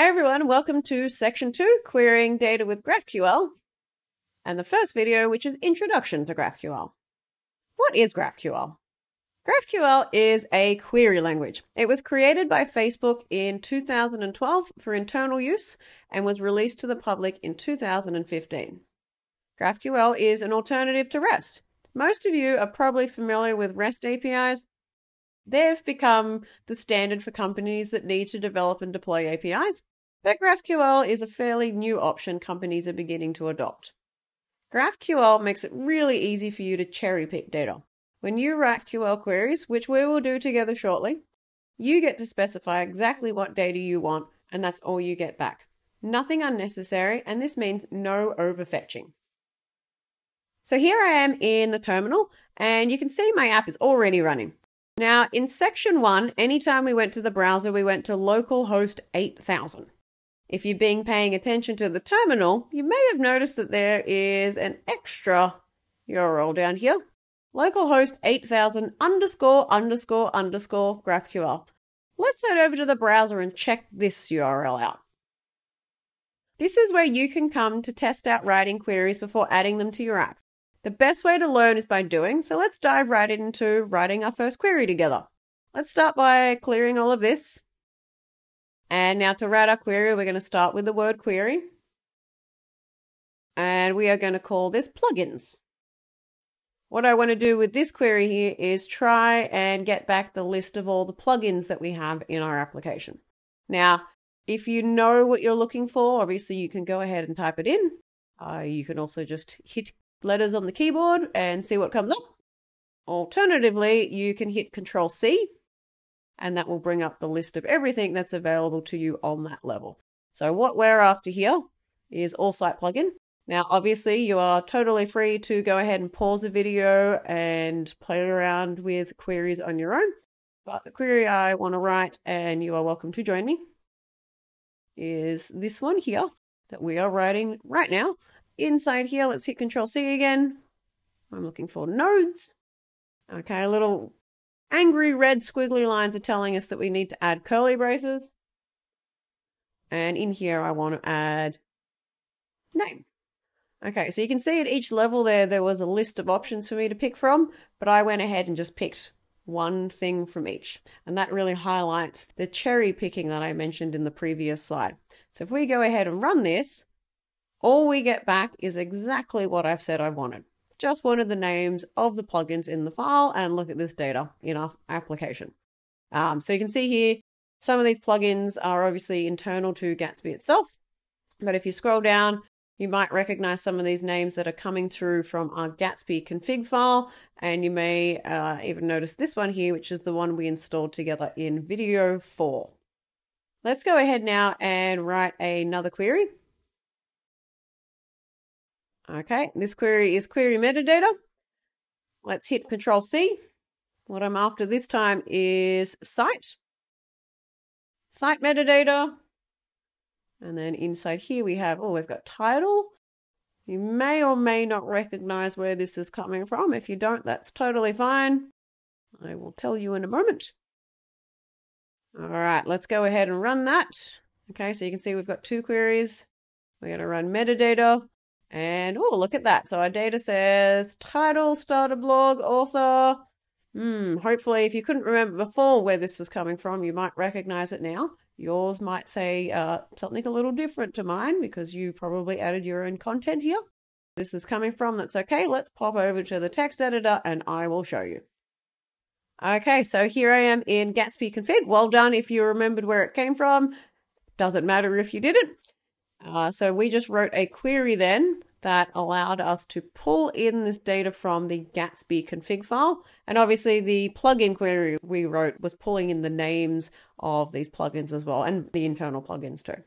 Hey everyone, welcome to section 2, querying data with GraphQL, and the first video, which is introduction to GraphQL. What is GraphQL? GraphQL is a query language. It was created by Facebook in 2012 for internal use and was released to the public in 2015. GraphQL is an alternative to REST. Most of you are probably familiar with REST APIs. They've become the standard for companies that need to develop and deploy APIs, but GraphQL is a fairly new option companies are beginning to adopt. GraphQL makes it really easy for you to cherry-pick data. When you write GraphQL queries, which we will do together shortly, you get to specify exactly what data you want, and that's all you get back. Nothing unnecessary, and this means no overfetching. So here I am in the terminal, and you can see my app is already running. Now, in section 1, anytime we went to the browser, we went to localhost 8000. If you've been paying attention to the terminal, you may have noticed that there is an extra URL down here. Localhost 8000 ____ GraphQL. Let's head over to the browser and check this URL out. This is where you can come to test out writing queries before adding them to your app. The best way to learn is by doing, so let's dive right into writing our first query together. Let's start by clearing all of this. And now to write our query, we're going to start with the word query. And we are going to call this plugins. What I want to do with this query here is try and get back the list of all the plugins that we have in our application. Now, if you know what you're looking for, obviously you can go ahead and type it in. You can also just hit letters on the keyboard and see what comes up. Alternatively, you can hit Control-C and that will bring up the list of everything that's available to you on that level. So what we're after here is all site plugin. Now, obviously you are totally free to go ahead and pause the video and play around with queries on your own. But the query I want to write, and you are welcome to join me, is this one here that we are writing right now. Inside here, let's hit Control-C again. I'm looking for nodes. Okay, little angry red squiggly lines are telling us that we need to add curly braces. And in here, I want to add name. Okay, so you can see at each level there was a list of options for me to pick from, but I went ahead and just picked one thing from each. And that really highlights the cherry picking that I mentioned in the previous slide. So if we go ahead and run this, all we get back is exactly what I've said I wanted. Just wanted the names of the plugins in the file and look at this data in our application. So you can see here, some of these plugins are obviously internal to Gatsby itself. But if you scroll down, you might recognize some of these names that are coming through from our Gatsby config file. And you may even notice this one here, which is the one we installed together in video 4. Let's go ahead now and write another query. Okay, this query is query metadata. Let's hit Control-C. What I'm after this time is site. Site metadata. And then inside here we have, we've got title. You may or may not recognize where this is coming from. If you don't, that's totally fine. I will tell you in a moment. All right, let's go ahead and run that. Okay, so you can see we've got two queries. We're going to run metadata. And look at that. So our data says title, starter blog, author. Hopefully if you couldn't remember before where this was coming from, you might recognize it now. Yours might say something a little different to mine because you probably added your own content here. This is coming from, that's okay. Let's pop over to the text editor and I will show you. Okay, so here I am in Gatsby config. Well done if you remembered where it came from. Doesn't matter if you didn't. So we just wrote a query then that allowed us to pull in this data from the Gatsby config file. And obviously the plugin query we wrote was pulling in the names of these plugins as well, and the internal plugins too.